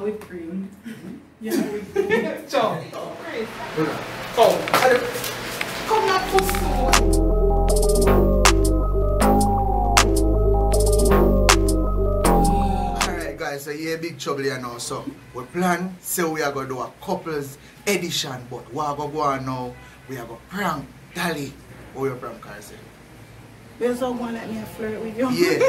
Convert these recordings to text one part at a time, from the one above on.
olive green. Yeah, so, come on, alright guys, so yeah, big trouble here now. So we plan, say we are going to do a couples edition, but we are going to go on now. We are going to prank Dali. What your prank car say? There's someone let me flirt with you. Yeah.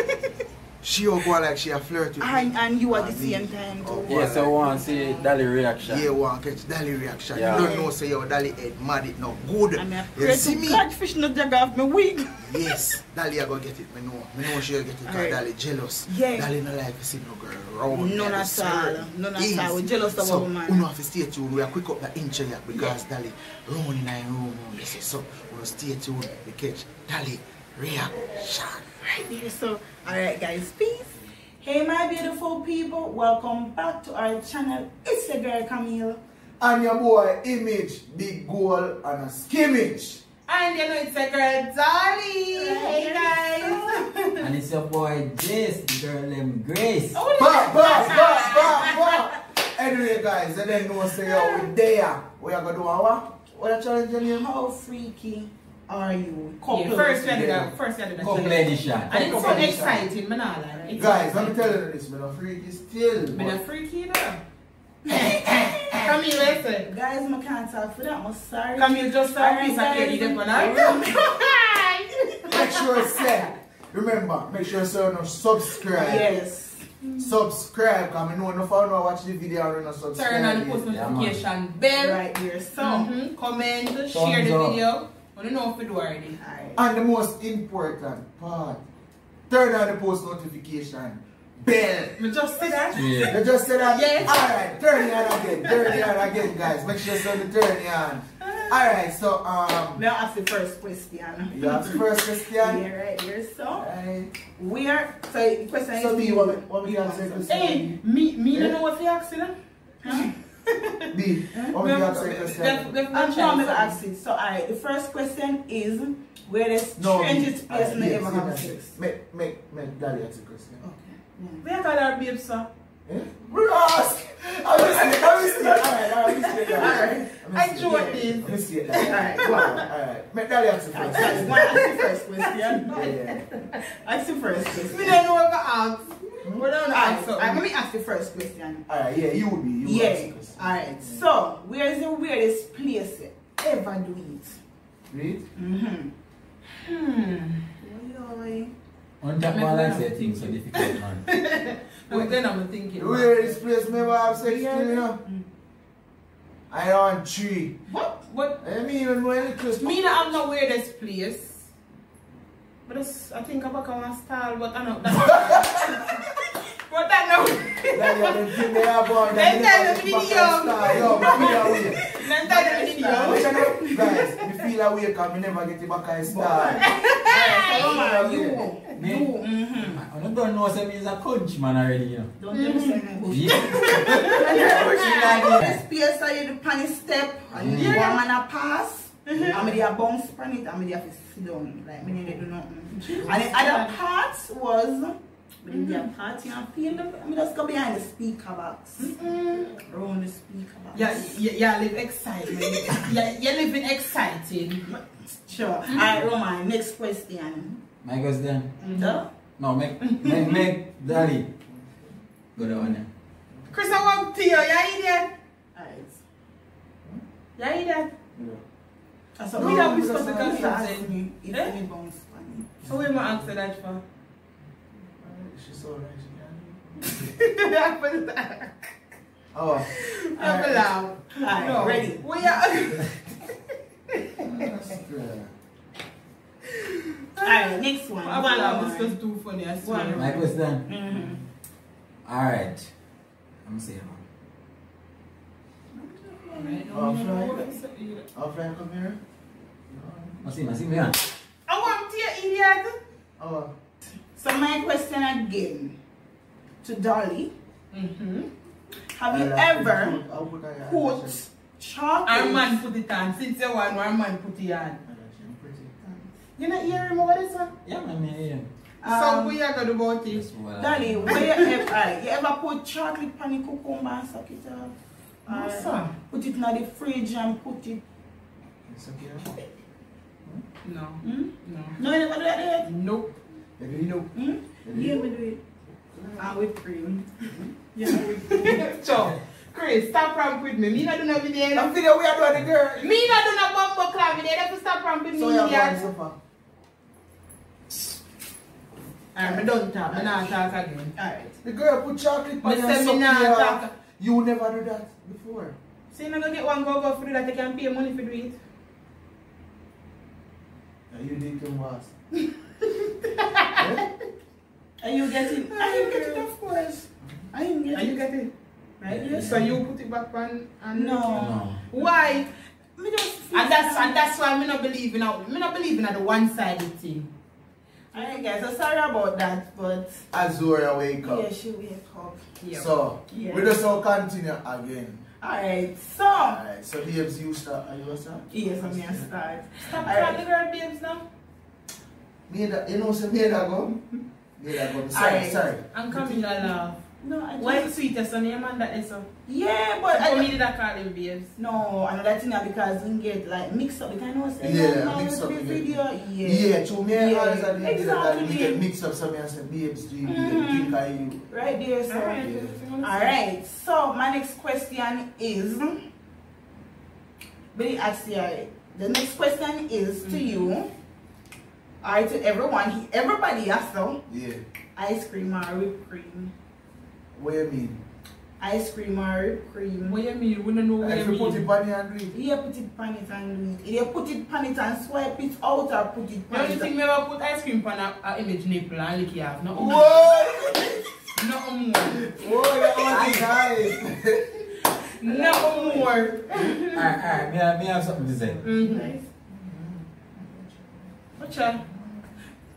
She will go like she a flirt with and you at the same time too. Yeah, so want to see Dali reaction. Yeah, want to catch Dali reaction. Yeah. You don't know say your Dali head mad it now. Good. And I pray to God fish not drag off my wig. Yes, Dali I go get it. I know she will get it. Right. Dali jealous. Yeah. Dali no like to see no girl around. None at all. None at all. We jealous of our man. So we have to stay tuned. We are quick up the inch here because Dali round in our room. So we will stay tuned. We catch Dali reaction. Right there. So alright guys, peace. Hey my beautiful people, welcome back to our channel. It's your girl Camille and your boy Image, big goal and a skimmage, and you know it's your girl Dali. Hey guys, and it's your boy Jace, the girl named Grace. Oh, bah. Anyway guys, and then no say we're there. We are gonna do our what challenge name? How freaky are you? Yeah, first edition. Couple edition. And it's so exciting, man. Right? Guys, let me tell you this, man. I'm freaky still. Man, I'm freaky though. Come here, listen. Guys, I can't talk for that. I'm sorry. Come here, just sorry. Make sure you say, remember, make sure you say no subscribe. Yes. Subscribe, because I know enough of you watch the video and not subscribe. Turn on the post notification bell. Right here. So, comment, share the video. I don't know if we do already. And the most important part, turn on the post notification bell. You just said that? Yeah. You just said that? Yes. Alright, turn it on again. Turn it on again, guys. Make sure you turn it on. Alright, so now ask the first question. You ask the first question? Yeah, right here. So we are the question is. So me, what we answer the question? Hey, me don't know what the accident. B. I'm so alright, the first question is where the strangest person that ever had sex. Make Daddy ask the question. Okay. Where got our babe, sir? We ask. I'm listening. I do what this. Let me see it. Alright. Make Daddy ask the first question. Ask the first question. We don't know what to ask. We don't ask. Let me ask the first question. Alright, yeah, you would be. You would ask the question. Alright, so where is the weirdest place you ever do it? Read? On that one, I say things so difficult, man. But then I'm thinking. Weirdest place never have sex, you know? I on tree. What? What? I mean, even when it goes. Me, I'm not weirdest place. But I think about our style, but I know that. But I know. Then tell the video. Guys, I feel away because I never get back a style. I don't know what means a coach man already, you know. Don't tell me that. This PS you the panic step and you want to pass. I'm going to bounce from it, I'm going to have to sit down. Like, I didn't do nothing. And the other part was, we didn't do a party and feel the, I just go behind the speaker box. Around the speaker box. Yeah, live excited. You're living excited. Sure. Alright, Roman, next question. My question? No, make Dali. Go down there. Chris, I want to you. You're idiot. Alright. You're idiot. So we have to ask me if any bounce funny. So we might answer that for. She's alright, yeah. Oh. Allow. Alright, ready. We are. Alright, next one. This was too funny. I swear. My question. Alright. I'm saying. Offline, come here. I see me. I want to you, idiot. Oh. So my question again to Dali. Have you ever put chocolate? Our man put it on. Since the one, our man put it on. You know, you remember this one? Yeah, man, yeah. So we are going to go this. Darling, where you ever put chocolate pan cucumber and suck it up? No, sir. Put it in the fridge and put it. Okay. Hmm? No. Hmm? No. No, you never do that? Nope. You know? Hmm? You never do it. And whipped cream. Yeah, whipped cream. So, Chris, stop prank with me. Me not do no video. I'm video we are doing the girl. Me not do no bumbo club video. They stop prank with me. So you are going to I don't talk. I'm not talk again. Alright. The girl put chocolate on your talk. You never do that before. So you're not going to get one go free that you can pay money for do it. Are you thinking what? Are you getting? I get it, of course. I am getting. Are you getting? Right? Yeah. So you put it back on and no. Why? Me just feel and that's why I not believe in the one-sided thing. Alright guys, so sorry about that, but Azura wake up. Yeah, she wake up. Yeah. So yeah. We just all continue again. Alright, so babes, you start. Are you a start? Yes, I'm here start. Stop trying to grab babes now. Me that you know say me that go. Sorry. I'm coming love. No, I just... Why sweetest so name and that is so? Yeah, but I don't need that calling babes. No, and that thing because you get like mixed up. You can know say mix up video. Yeah. Yeah, to me I exactly. Get mixed up some and say babes do you think I you. Right there, sir. Alright, so my next question is the next question is to you. Alright, to everyone, everybody also. Yeah. Ice cream or whipped cream. What do you mean? Ice cream or whipped cream. What do you mean? You wouldn't know what you mean. Put it on it and do it. Yeah, put it on it and do it. Yeah, put it on it and swipe it out or put it on it. You think me ever put ice cream on an image nipple and lick it off? No. Whoa! No more. Whoa, that was nice. No more. Alright, me have something to say. Nice.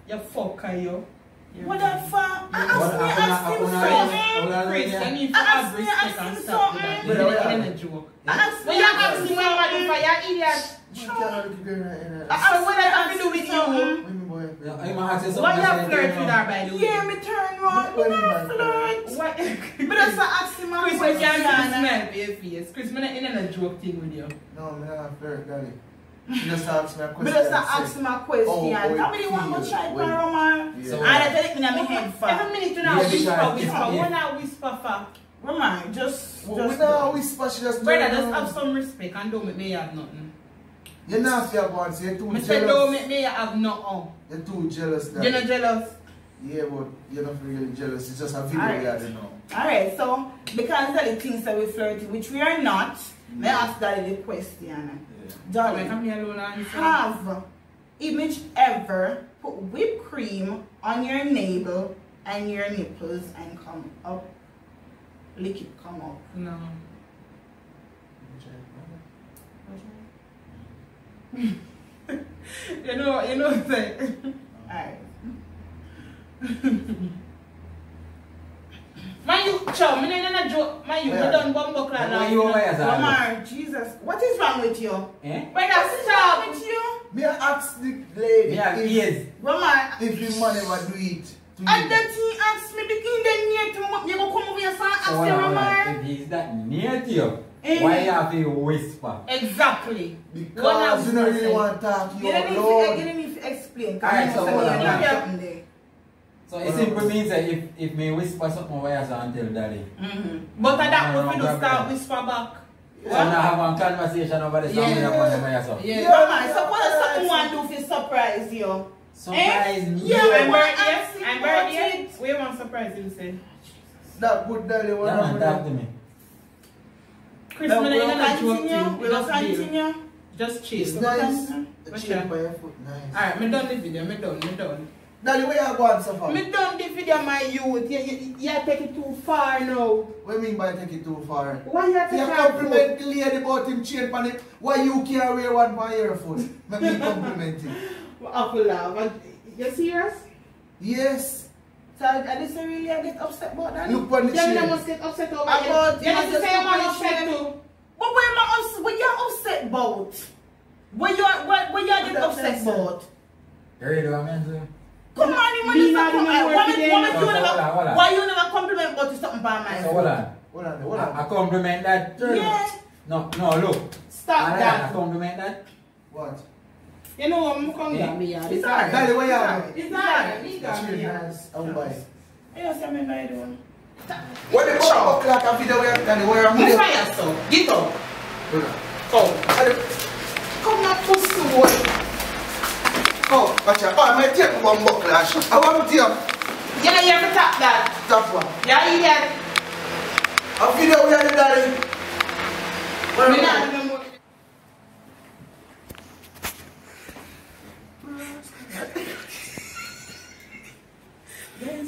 You fucker, yo. What the fuck? I asked you a question. Just ask me a question. How many want to try Paroma? I tell it in my head for. Every minute you know whisper. When I whisper for? Roman, just whisper. She just. Brother, just have some respect and don't make me have nothing. You not have one. So you too jealous. Mister, don't make me have nothing. You too jealous. You not jealous. Yeah, but you're not really jealous. It's just a video you know. Alright, so because of the things that we flirty, which we are not. May I ask that the question? Darling, have image ever put whipped cream on your navel and your nipples and come up, lick it, come up? No. you know what I'm saying? Alright. My you, chow, me no joke. My you, me done bumbo clad now. Mama, Jesus, what is wrong with you? Eh? Why that's wrong with you? Me ask the lady. Yes. Mama, if the man ever do it. And that he asked me begin the near to me. You go come over here and ask the woman. If he's that near to you, why you have to whisper? Exactly. Because you don't really want to talk. You don't need to explain. Alright, so what happened there? So it simply means that if me whisper something where I say tell daddy. But at that point we don't start whisper back. So now have a conversation over the song so what does someone do for surprise you? Surprise me? Yeah, I'm ready. We want surprise him say. That good daddy wanna talk to me. Chris, no, we're not joking. We'll continue. Just cheese. Nice. Cheese by your foot. Nice. Alright, me done the video. Me done. Daddy, where you going so far? Me done the video, my youth. You take it too far now. What do you mean by take it too far? Why you take it too far? You compliment the lady about him chain on it. Why you can't wear one by your foot? Let me compliment him. You serious? Yes. So I just really get upset about that. Look on the chain. You must get upset over it. You must say I'm upset too. But what you upset about? What you get upset about? You ready what I meant to? Come on, you want to why you never compliment go to something by myself? So hold on. I compliment that too. Yeah. No, look. Stop that. I compliment that. What? You know what, I'm coming down. It's alright. By the way, it's alright. It's really nice. I'll buy it. You know what I mean by the one? When the show o'clock and video we have done the way I'm going to fire, so get up. Come on, pussy boy. Oh, watch out. Oh, I might take one more clash. I want to take. Yeah, you have to tap that. Tap one. Yeah, you have. I'll feel that we have to do that. What do you guys,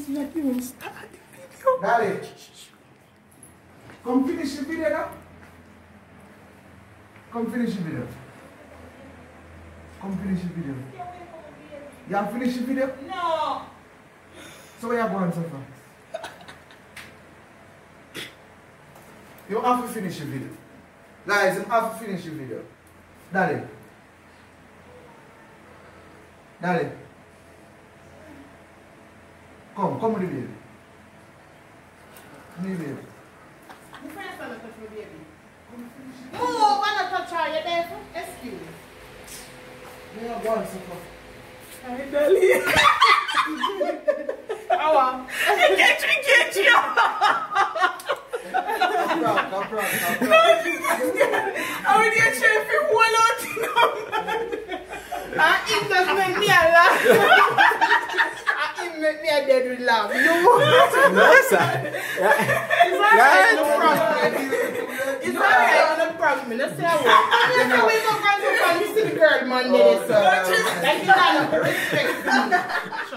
you have to even start the video. Daddy, come finish the video now. Come finish the video. You have finished the video? No. So where are you going so far? You have to finish the video. Guys, you have to finish the video. Daddy. Come with the baby. The friends are not touching the baby. Move, I'm not touching her. You're there for excuse. You have going so far. I can't drink it. I'm not going to respect